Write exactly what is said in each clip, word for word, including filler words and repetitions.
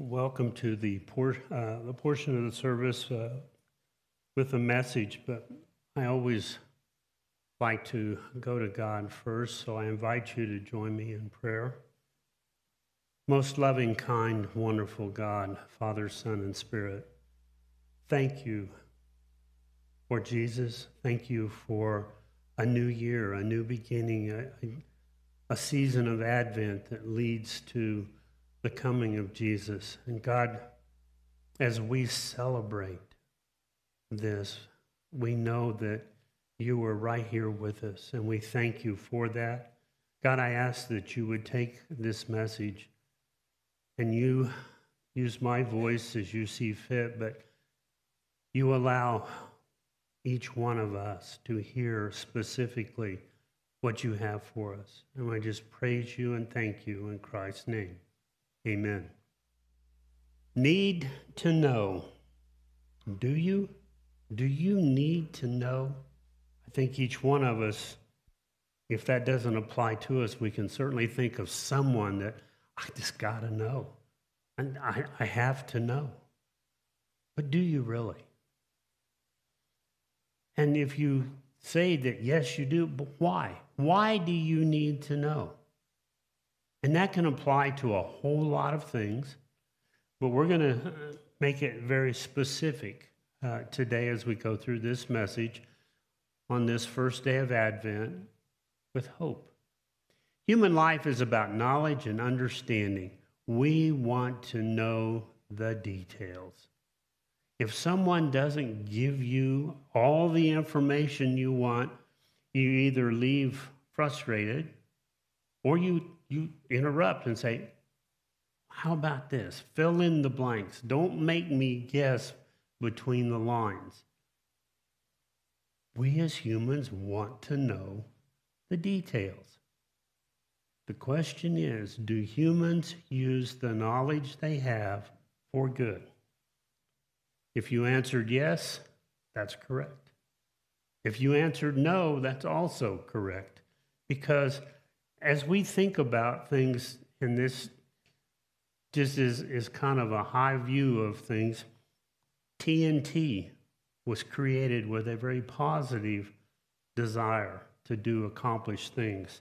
Welcome to the, por uh, the portion of the service uh, with a message, but I always like to go to God first, so I invite you to join me in prayer. Most loving, kind, wonderful God, Father, Son, and Spirit, thank you for Jesus. Thank you for a new year, a new beginning, a, a season of Advent that leads to the coming of Jesus. And God, as we celebrate this, we know that you were right here with us, and we thank you for that. God, I ask that you would take this message and you use my voice as you see fit, but you allow each one of us to hear specifically what you have for us. And I just praise you and thank you in Christ's name. Amen. Need to know. Do you? Do you need to know? I think each one of us, if that doesn't apply to us, we can certainly think of someone that I just got to know, and I, I have to know. But do you really? And if you say that, yes, you do, but why? Why do you need to know? And that can apply to a whole lot of things, but we're going to make it very specific uh, today as we go through this message on this first day of Advent with hope. Human life is about knowledge and understanding. We want to know the details. If someone doesn't give you all the information you want, you either leave frustrated or you You interrupt and say, how about this? Fill in the blanks. Don't make me guess between the lines. We as humans want to know the details. The question is, do humans use the knowledge they have for good? If you answered yes, that's correct. If you answered no, that's also correct, because as we think about things, and this just is, is kind of a high view of things, T N T was created with a very positive desire to do accomplished things.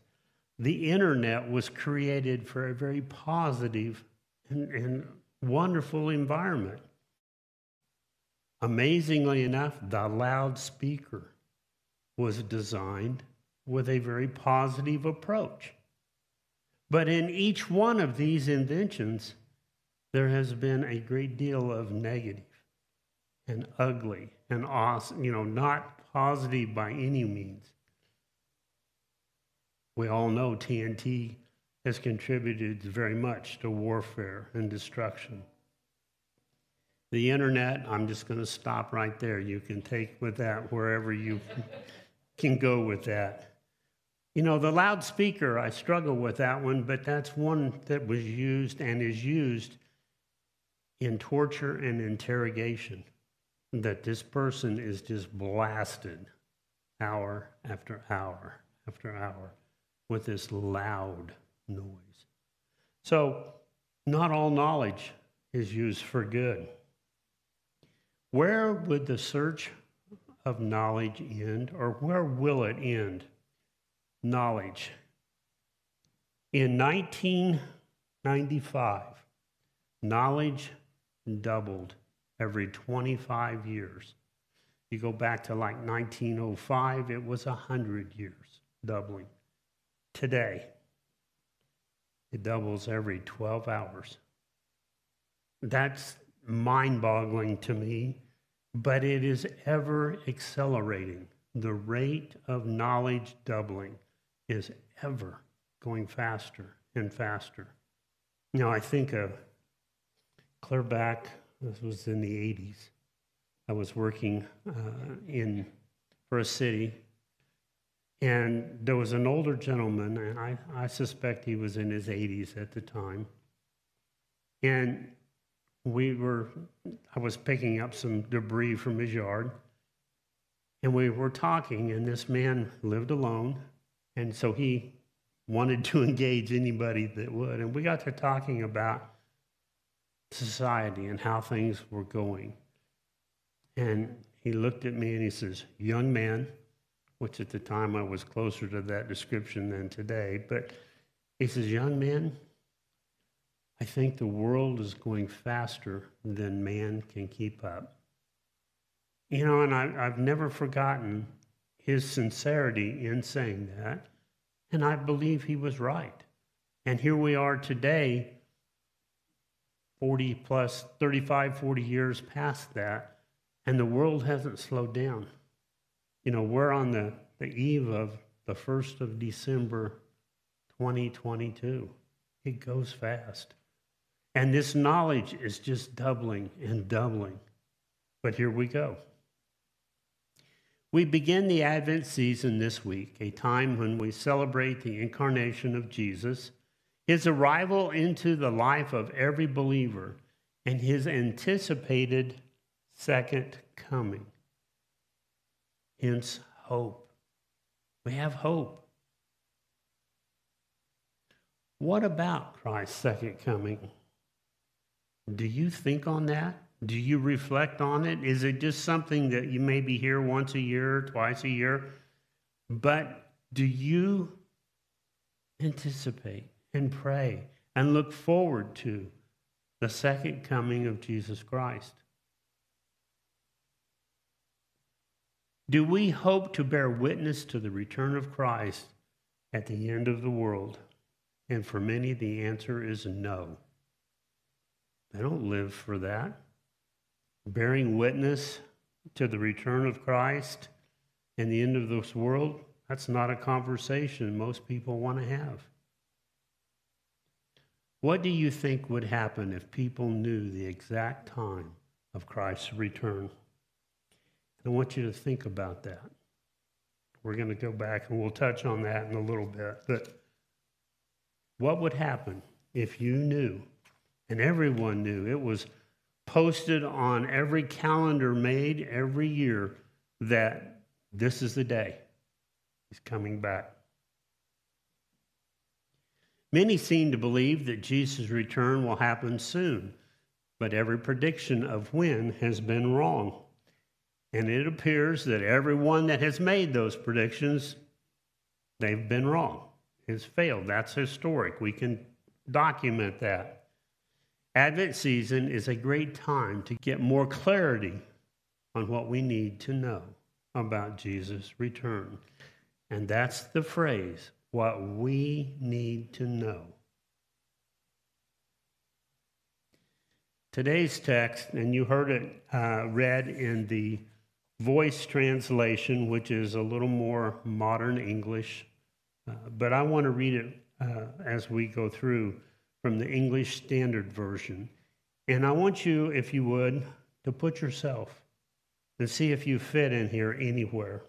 The internet was created for a very positive and, and wonderful environment. Amazingly enough, the loudspeaker was designed with a very positive approach. But in each one of these inventions, there has been a great deal of negative and ugly and awesome, you know, not positive by any means. We all know T N T has contributed very much to warfare and destruction. The internet, I'm just going to stop right there. You can take with that wherever you can go with that. You know, the loudspeaker, I struggle with that one, but that's one that was used and is used in torture and interrogation, that this person is just blasted hour after hour after hour with this loud noise. So not all knowledge is used for good. Where would the search of knowledge end, or where will it end? Knowledge. In nineteen ninety-five, knowledge doubled every twenty-five years. You go back to like nineteen oh five, it was one hundred years doubling. Today, it doubles every twelve hours. That's mind-boggling to me, but it is ever accelerating. The rate of knowledge doubling is ever going faster and faster. Now, I think of clear back, this was in the eighties. I was working uh, in for a city, and there was an older gentleman, and I, I suspect he was in his eighties at the time. And we were, I was picking up some debris from his yard, and we were talking, and this man lived alone, and so he wanted to engage anybody that would. And we got to talking about society and how things were going. And he looked at me and he says, young man, which at the time I was closer to that description than today, but he says, young man, I think the world is going faster than man can keep up. You know, and I, I've never forgotten his sincerity in saying that, and I believe he was right. And here we are today, forty plus, thirty-five, forty years past that, and the world hasn't slowed down. You know, we're on the, the eve of the first of December twenty twenty-two. It goes fast. And this knowledge is just doubling and doubling. But here we go. We begin the Advent season this week, a time when we celebrate the incarnation of Jesus, his arrival into the life of every believer, and his anticipated second coming. Hence, hope. We have hope. What about Christ's second coming? Do you think on that? Do you reflect on it? Is it just something that you maybe hear once a year, twice a year? But do you anticipate and pray and look forward to the second coming of Jesus Christ? Do we hope to bear witness to the return of Christ at the end of the world? And for many, the answer is no. They don't live for that. Bearing witness to the return of Christ and the end of this world, that's not a conversation most people want to have. What do you think would happen if people knew the exact time of Christ's return? I want you to think about that. We're going to go back and we'll touch on that in a little bit. But what would happen if you knew, and everyone knew, it was posted on every calendar made every year that this is the day he's coming back? Many seem to believe that Jesus' return will happen soon, but every prediction of when has been wrong. And it appears that everyone that has made those predictions, they've been wrong, has failed. That's historic. We can document that. Advent season is a great time to get more clarity on what we need to know about Jesus' return. And that's the phrase, what we need to know. Today's text, and you heard it uh, read in the Voice translation, which is a little more modern English, uh, but I want to read it uh, as we go through from the English Standard Version. And I want you, if you would, to put yourself and see if you fit in here anywhere.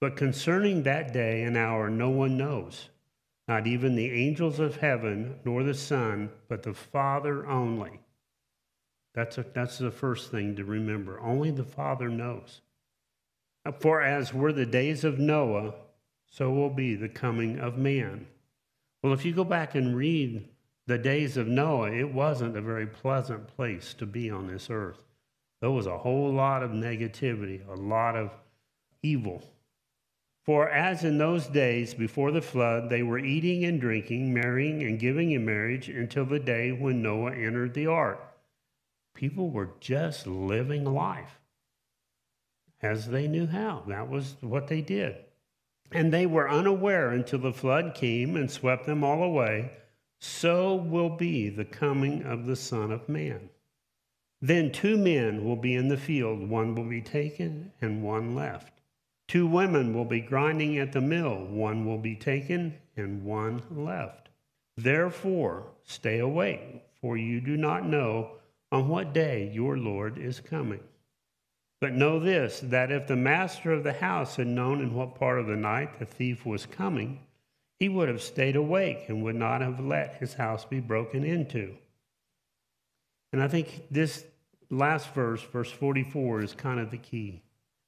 But concerning that day and hour, no one knows, not even the angels of heaven, nor the Son, but the Father only. That's, a, that's the first thing to remember. Only the Father knows. For as were the days of Noah, so will be the coming of man. Well, if you go back and read the days of Noah, it wasn't a very pleasant place to be on this earth. There was a whole lot of negativity, a lot of evil. For as in those days before the flood, they were eating and drinking, marrying and giving in marriage until the day when Noah entered the ark. People were just living life as they knew how. That was what they did. And they were unaware until the flood came and swept them all away. So will be the coming of the Son of Man. Then two men will be in the field. One will be taken and one left. Two women will be grinding at the mill. One will be taken and one left. Therefore, stay awake, for you do not know on what day your Lord is coming. But know this, that if the master of the house had known in what part of the night the thief was coming, he would have stayed awake and would not have let his house be broken into. And I think this last verse, verse forty-four, is kind of the key.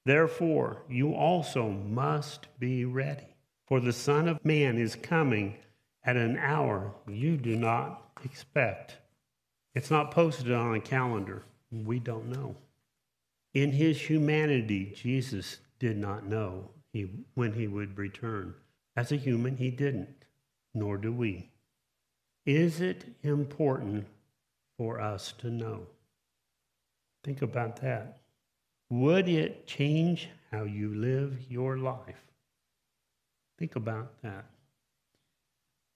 Therefore, you also must be ready, for the Son of Man is coming at an hour you do not expect. It's not posted on a calendar. We don't know. In his humanity, Jesus did not know he, when he would return. As a human, he didn't, nor do we. Is it important for us to know? Think about that. Would it change how you live your life? Think about that.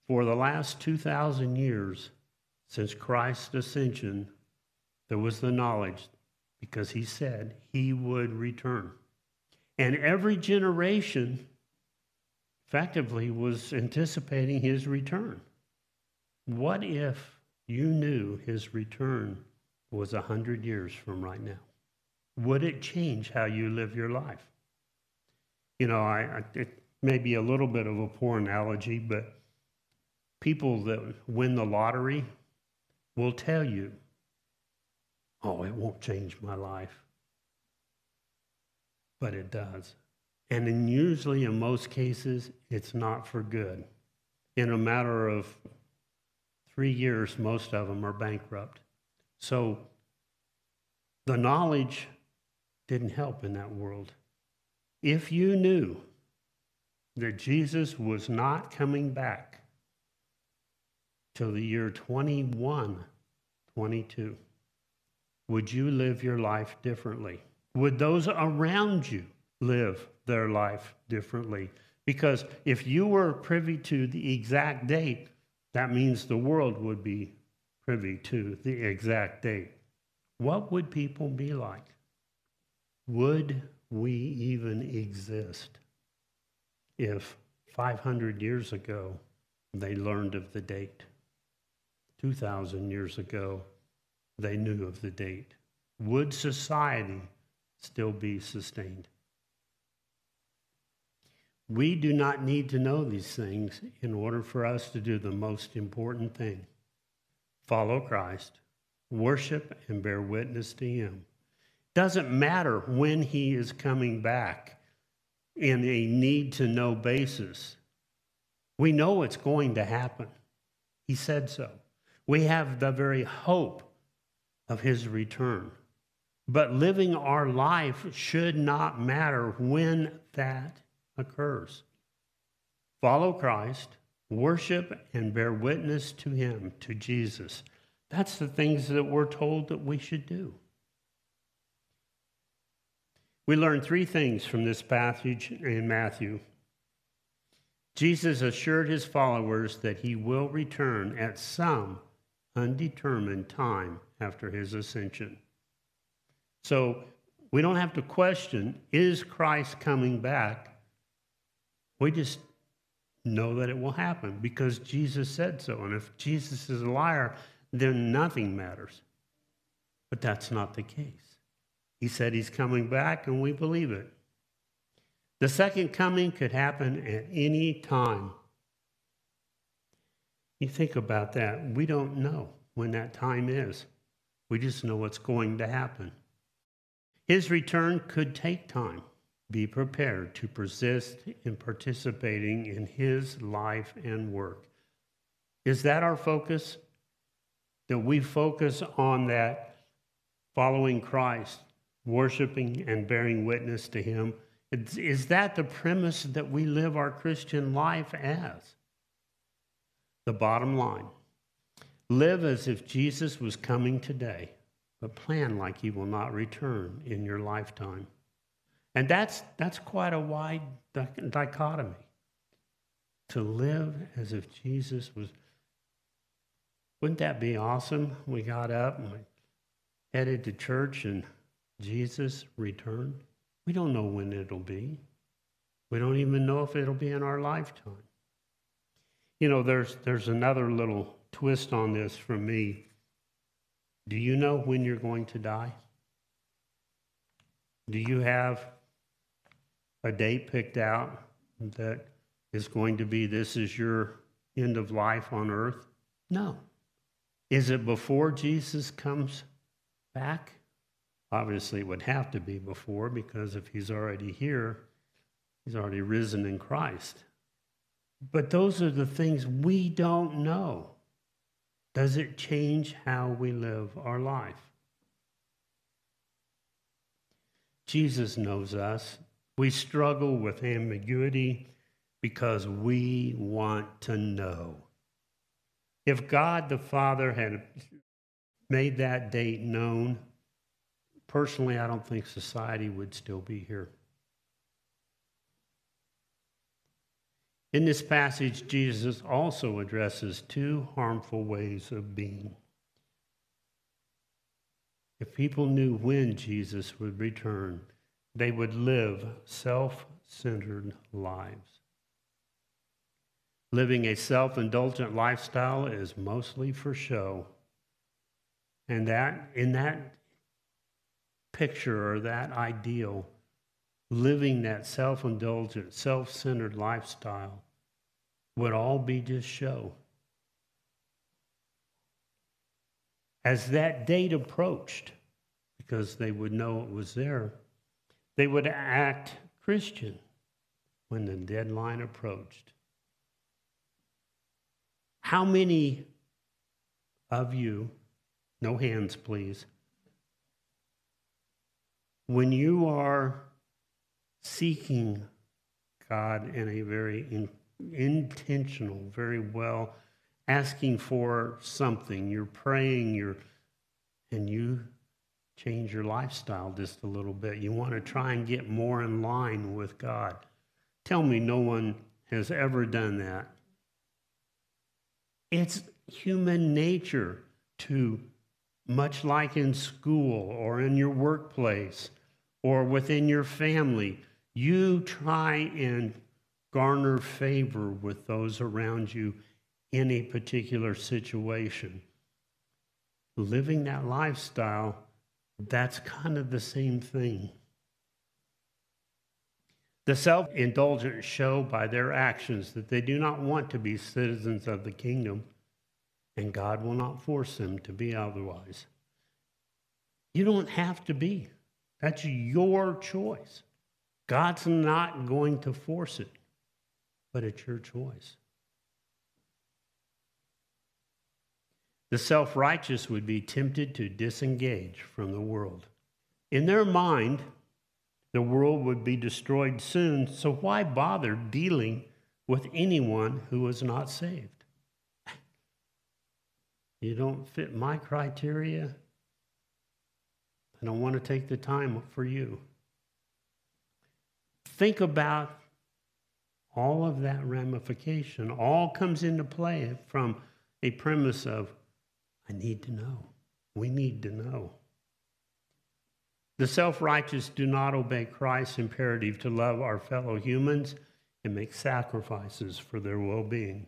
For the last two thousand years, since Christ's ascension, there was the knowledge, because he said he would return. And every generation effectively was anticipating his return. What if you knew his return was one hundred years from right now? Would it change how you live your life? You know, I, I, it may be a little bit of a poor analogy, but people that win the lottery will tell you, oh, it won't change my life. But it does. And in usually in most cases, it's not for good. In a matter of three years, most of them are bankrupt. So the knowledge didn't help in that world. If you knew that Jesus was not coming back till the year twenty-one, twenty-two, would you live your life differently? Would those around you live their life differently? Because if you were privy to the exact date, that means the world would be privy to the exact date. What would people be like? Would we even exist if five hundred years ago they learned of the date? two thousand years ago they knew of the date. Would society still be sustained? We do not need to know these things in order for us to do the most important thing. Follow Christ, worship and bear witness to him. Doesn't matter when he is coming back in a need-to-know basis. We know it's going to happen. He said so. We have the very hope of his return. But living our life should not matter when that occurs. Follow Christ, worship and bear witness to him, to Jesus. That's the things that we're told that we should do. We learn three things from this passage in Matthew. Jesus assured his followers that he will return at some undetermined time after his ascension. So we don't have to question, is Christ coming back? We just know that it will happen because Jesus said so. And if Jesus is a liar, then nothing matters. But that's not the case. He said he's coming back, and we believe it. The second coming could happen at any time. You think about that. We don't know when that time is. We just know what's going to happen. His return could take time. Be prepared to persist in participating in his life and work. Is that our focus? That we focus on that, following Christ, worshiping and bearing witness to him. Is that the premise that we live our Christian life as? The bottom line, live as if Jesus was coming today, but plan like he will not return in your lifetime. And that's, that's quite a wide dichotomy, to live as if Jesus was. Wouldn't that be awesome? We got up and we headed to church and Jesus returned. We don't know when it'll be. We don't even know if it'll be in our lifetime. You know, there's, there's another little twist on this from me. Do you know when you're going to die? Do you have a date picked out that is going to be, this is your end of life on earth? No. Is it before Jesus comes back? Obviously, it would have to be before, because if he's already here, he's already risen in Christ. But those are the things we don't know. Does it change how we live our life? Jesus knows us. We struggle with ambiguity because we want to know. If God the Father had made that date known, personally, I don't think society would still be here. In this passage, Jesus also addresses two harmful ways of being. If people knew when Jesus would return, they would live self-centered lives. Living a self-indulgent lifestyle is mostly for show. And that, in that picture or that ideal, living that self-indulgent, self-centered lifestyle would all be just show. As that date approached, because they would know it was there, they would act Christian when the deadline approached. How many of you, no hands please, when you are seeking God in a very in, intentional, very well, asking for something, you're praying, you're, and you change your lifestyle just a little bit. You want to try and get more in line with God. Tell me no one has ever done that. It's human nature to, much like in school or in your workplace or within your family, you try and garner favor with those around you in a particular situation. Living that lifestyle, that's kind of the same thing. The self-indulgent show by their actions that they do not want to be citizens of the kingdom, and God will not force them to be otherwise. You don't have to be. That's your choice. God's not going to force it, but it's your choice. The self-righteous would be tempted to disengage from the world. In their mind, the world would be destroyed soon, so why bother dealing with anyone who is not saved? You don't fit my criteria. I don't want to take the time for you. Think about all of that ramification. All comes into play from a premise of, I need to know. We need to know. The self-righteous do not obey Christ's imperative to love our fellow humans and make sacrifices for their well-being.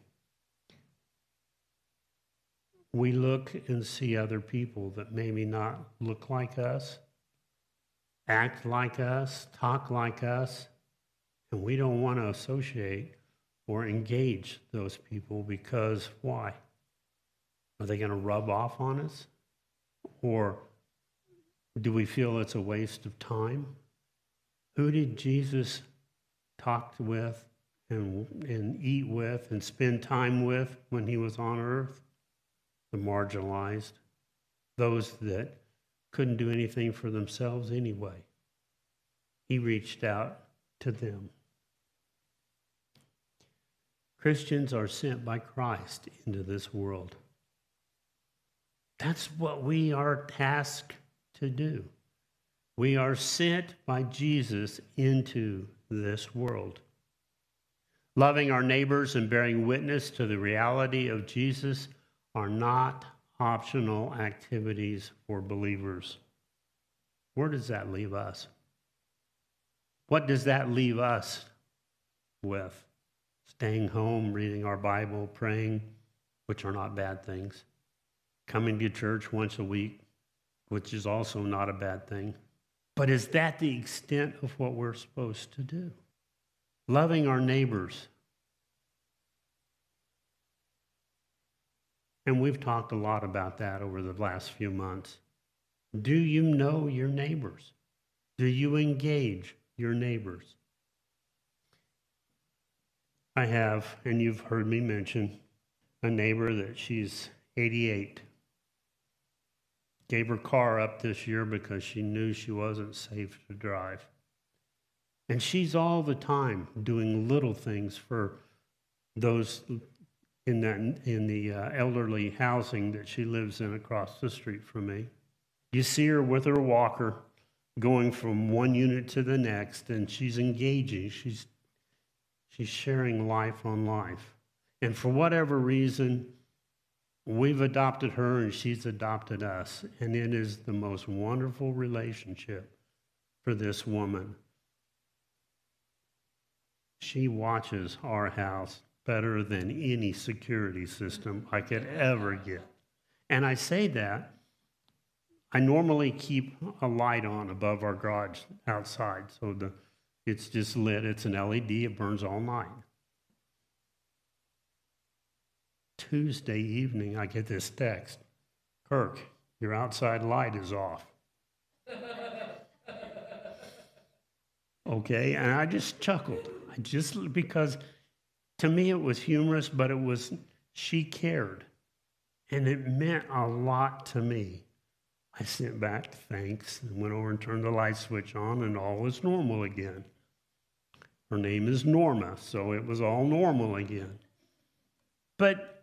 We look and see other people that maybe not look like us, act like us, talk like us, and we don't want to associate or engage those people because why? Are they going to rub off on us? Or do we feel it's a waste of time? Who did Jesus talk with and, and eat with and spend time with when he was on earth? The marginalized, those that couldn't do anything for themselves anyway. He reached out to them. Christians are sent by Christ into this world. That's what we are tasked to do. We are sent by Jesus into this world. Loving our neighbors and bearing witness to the reality of Jesus are not optional activities for believers. Where does that leave us? What does that leave us with? Staying home, reading our Bible, praying, which are not bad things. Coming to church once a week, which is also not a bad thing. But is that the extent of what we're supposed to do? Loving our neighbors. And we've talked a lot about that over the last few months. Do you know your neighbors? Do you engage your neighbors? I have, and you've heard me mention, a neighbor that she's eighty-eight. Gave her car up this year because she knew she wasn't safe to drive. And she's all the time doing little things for those in that in the uh, elderly housing that she lives in across the street from me. You see her with her walker going from one unit to the next, and she's engaging. She's she's sharing life on life. And for whatever reason, we've adopted her and she's adopted us. And it is the most wonderful relationship for this woman. She watches our house better than any security system I could ever get. And I say that, I normally keep a light on above our garage outside. So the, it's just lit, it's an L E D, it burns all night. Tuesday evening, I get this text, "Kirk, your outside light is off." Okay, and I just chuckled. Just because to me it was humorous, but it was, she cared. And it meant a lot to me. I sent back thanks and went over and turned the light switch on, and all was normal again. Her name is Norma, so it was all normal again. But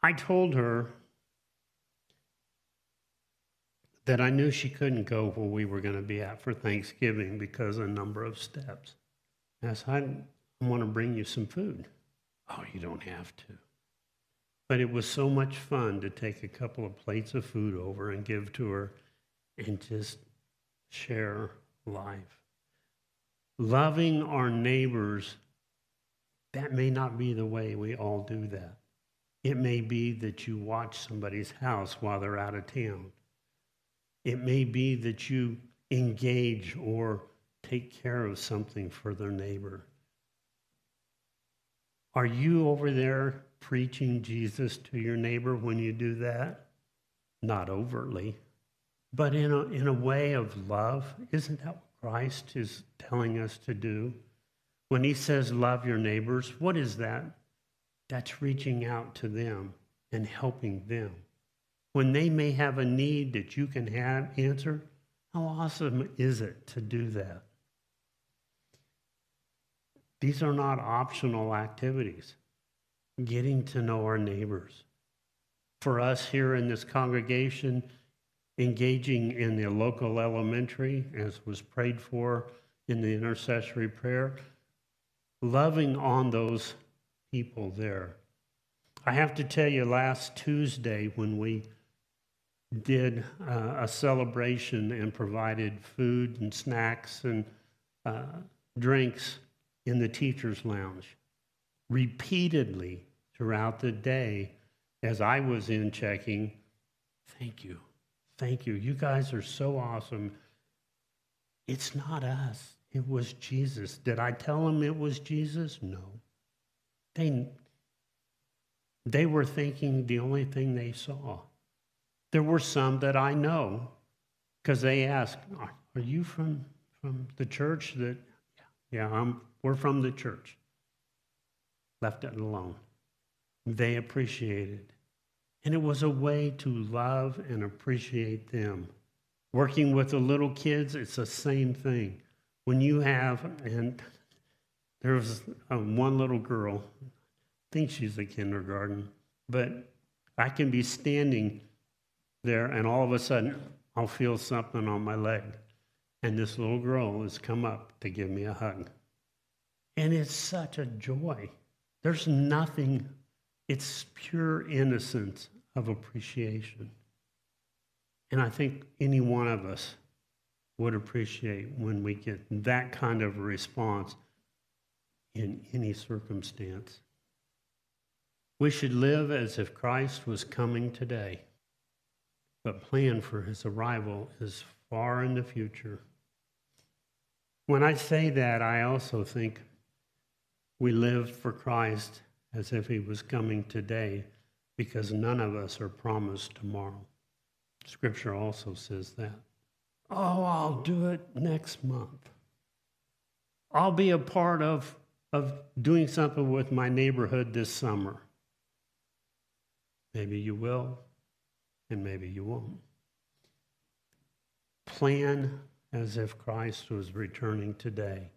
I told her that I knew she couldn't go where we were going to be at for Thanksgiving because of a number of steps. I said, "I want to bring you some food." "Oh, you don't have to." But it was so much fun to take a couple of plates of food over and give to her and just share life. Loving our neighbors, that may not be the way we all do that. It may be that you watch somebody's house while they're out of town. It may be that you engage or take care of something for their neighbor. Are you over there preaching Jesus to your neighbor when you do that? Not overtly, but in a, in a way of love. Isn't that what Christ is telling us to do? When he says, "Love your neighbors," what is that? That's reaching out to them and helping them. When they may have a need that you can have answer, how awesome is it to do that? These are not optional activities. Getting to know our neighbors. For us here in this congregation, engaging in the local elementary, as was prayed for in the intercessory prayer, loving on those people there. I have to tell you, last Tuesday when we did uh, a celebration and provided food and snacks and uh, drinks in the teacher's lounge. Repeatedly throughout the day, as I was in checking, thank you, thank you. You guys are so awesome. It's not us, it was Jesus. Did I tell them it was Jesus? No. They, they were thinking the only thing they saw. There were some that I know, because they asked, "Are, are you from, from the church?" That, yeah, yeah I'm, we're from the church. Left it alone. They appreciated. And it was a way to love and appreciate them. Working with the little kids, it's the same thing. When you have, and there was a, one little girl, I think she's a kindergarten, but I can be standing there, and all of a sudden, I'll feel something on my leg. And this little girl has come up to give me a hug. And it's such a joy. There's nothing, it's pure innocence of appreciation. And I think any one of us would appreciate when we get that kind of a response in any circumstance. We should live as if Christ was coming today. But plan for his arrival is far in the future. When I say that, I also think we live for Christ as if he was coming today, because none of us are promised tomorrow. Scripture also says that. "Oh, I'll do it next month. I'll be a part of, of doing something with my neighborhood this summer." Maybe you will, and maybe you won't. Plan as if Christ was returning today,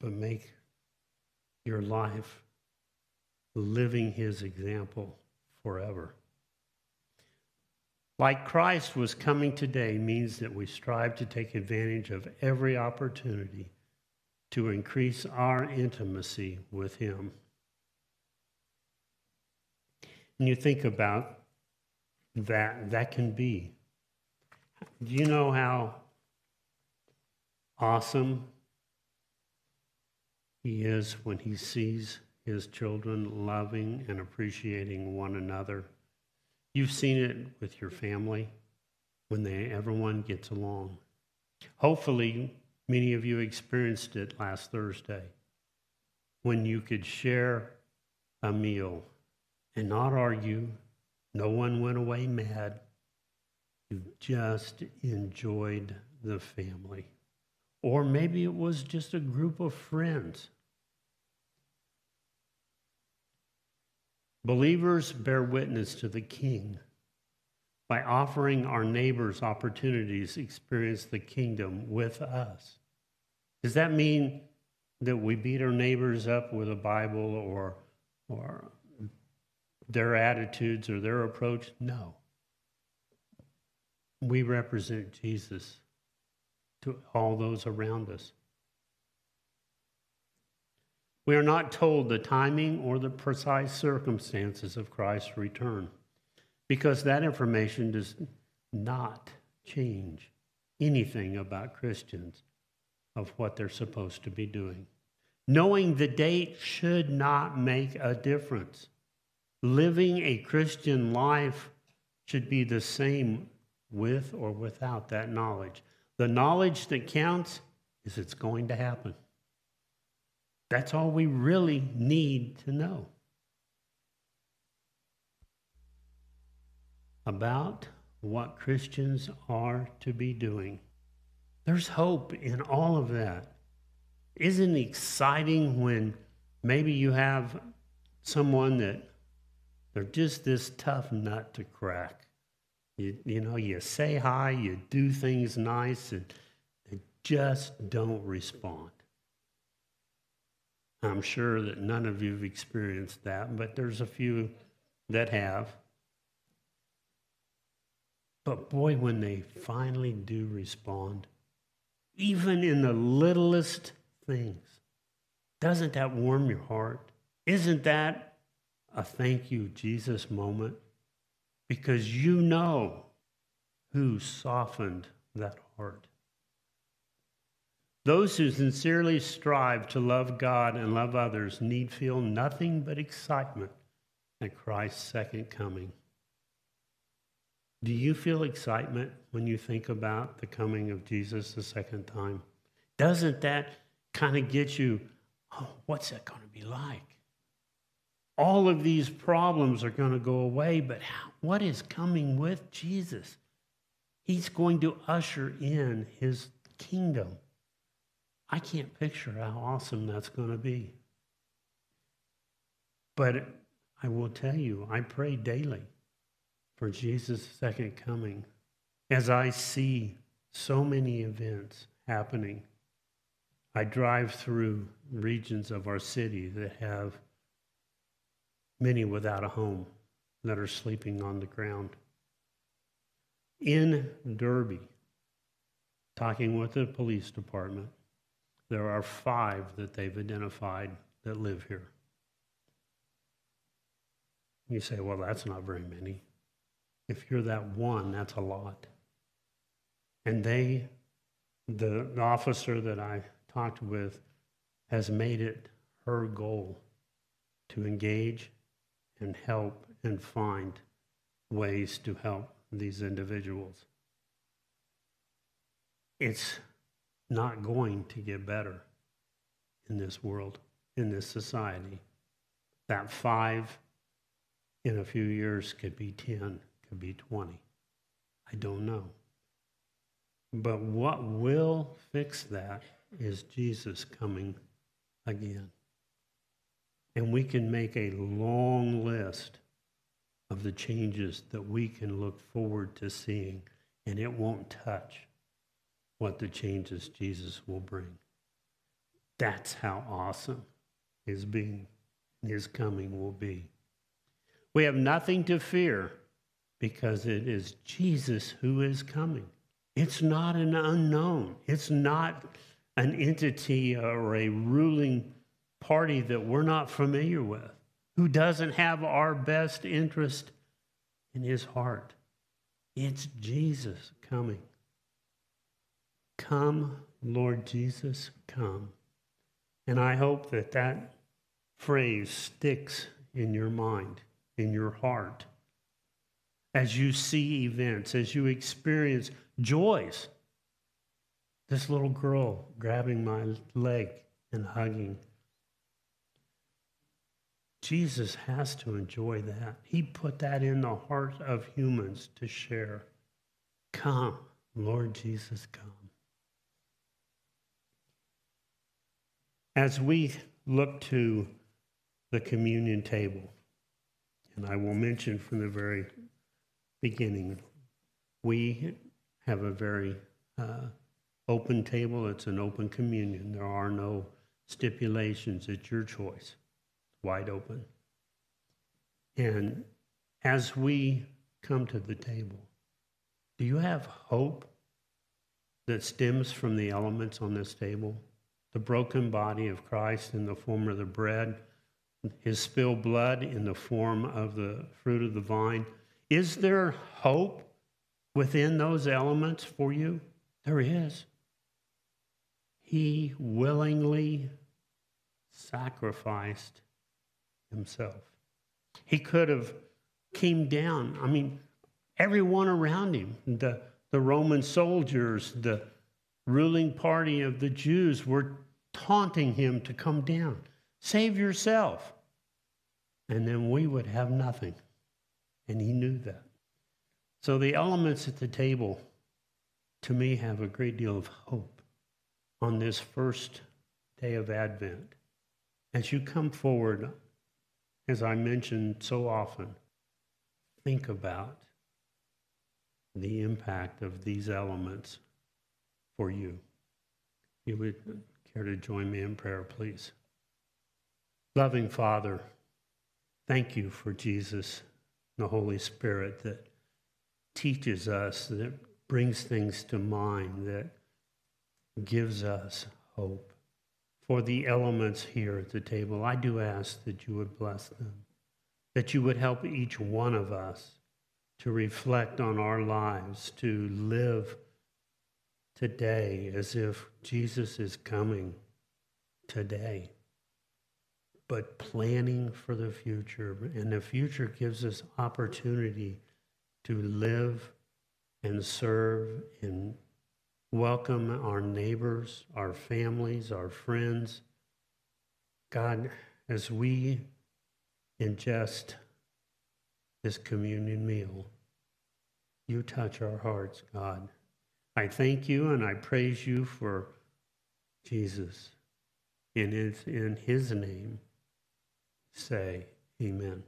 but make your life living his example forever. Like Christ was coming today means that we strive to take advantage of every opportunity to increase our intimacy with him. And you think about that, that can be. Do you know how awesome he is when he sees his children loving and appreciating one another? You've seen it with your family when they, everyone gets along. Hopefully, many of you experienced it last Thursday when you could share a meal and not argue. No one went away mad. You just enjoyed the family. Or maybe it was just a group of friends. Believers bear witness to the King. By offering our neighbors opportunities to experience the kingdom with us. Does that mean that we beat our neighbors up with a Bible or, or their attitudes or their approach? No. We represent Jesus to all those around us. We are not told the timing or the precise circumstances of Christ's return, because that information does not change anything about Christians of what they're supposed to be doing. Knowing the date should not make a difference. Living a Christian life should be the same with or without that knowledge. The knowledge that counts is it's going to happen. That's all we really need to know. About what Christians are to be doing. There's hope in all of that. Isn't it exciting when maybe you have someone that they're just this tough nut to crack? You, you know, you say hi, you do things nice, and they just don't respond. I'm sure that none of you have experienced that, but there's a few that have. But boy, when they finally do respond, even in the littlest things, doesn't that warm your heart? Isn't that a thank you, Jesus moment? Because you know who softened that heart. Those who sincerely strive to love God and love others need feel nothing but excitement at Christ's second coming. Do you feel excitement when you think about the coming of Jesus the second time? Doesn't that kind of get you, oh, what's that going to be like? All of these problems are going to go away, but how, what is coming with Jesus? He's going to usher in his kingdom. I can't picture how awesome that's going to be. But I will tell you, I pray daily for Jesus' second coming, as I see so many events happening. I drive through regions of our city that have many without a home that are sleeping on the ground. In Derby, talking with the police department, there are five that they've identified that live here. You say, well, that's not very many. If you're that one, that's a lot. And they, the officer that I talked with, has made it her goal to engage and help and find ways to help these individuals. It's not going to get better in this world, in this society. That five in a few years could be ten. Could be twenty. I don't know. But what will fix that is Jesus coming again. And we can make a long list of the changes that we can look forward to seeing, and it won't touch what the changes Jesus will bring. That's how awesome his being, his coming will be. We have nothing to fear because it is Jesus who is coming. It's not an unknown. It's not an entity or a ruling party that we're not familiar with, who doesn't have our best interest in his heart. It's Jesus coming. Come, Lord Jesus, come. And I hope that that phrase sticks in your mind, in your heart, as you see events, as you experience joys. This little girl grabbing my leg and hugging. Jesus has to enjoy that. He put that in the heart of humans to share. Come, Lord Jesus, come. As we look to the communion table, and I will mention from the very beginning, we have a very uh, open table. It's an open communion. There are no stipulations. It's your choice. Wide open. And as we come to the table, do you have hope that stems from the elements on this table? The broken body of Christ in the form of the bread, his spilled blood in the form of the fruit of the vine. Is there hope within those elements for you? There is. He willingly sacrificed himself. He could have came down. I mean, everyone around him, the, the Roman soldiers, the ruling party of the Jews were taunting him to come down. Save yourself. And then we would have nothing. And he knew that. So the elements at the table, to me, have a great deal of hope on this first day of Advent. As you come forward, as I mentioned so often, think about the impact of these elements for you. You would care to join me in prayer, please. Loving Father, thank you for Jesus, the Holy Spirit that teaches us, that brings things to mind, that gives us hope. For the elements here at the table, I do ask that you would bless them, that you would help each one of us to reflect on our lives, to live today as if Jesus is coming today, but planning for the future. And the future gives us opportunity to live and serve and welcome our neighbors, our families, our friends. God, as we ingest this communion meal, you touch our hearts, God. I thank you and I praise you for Jesus. And it's in his name, say amen.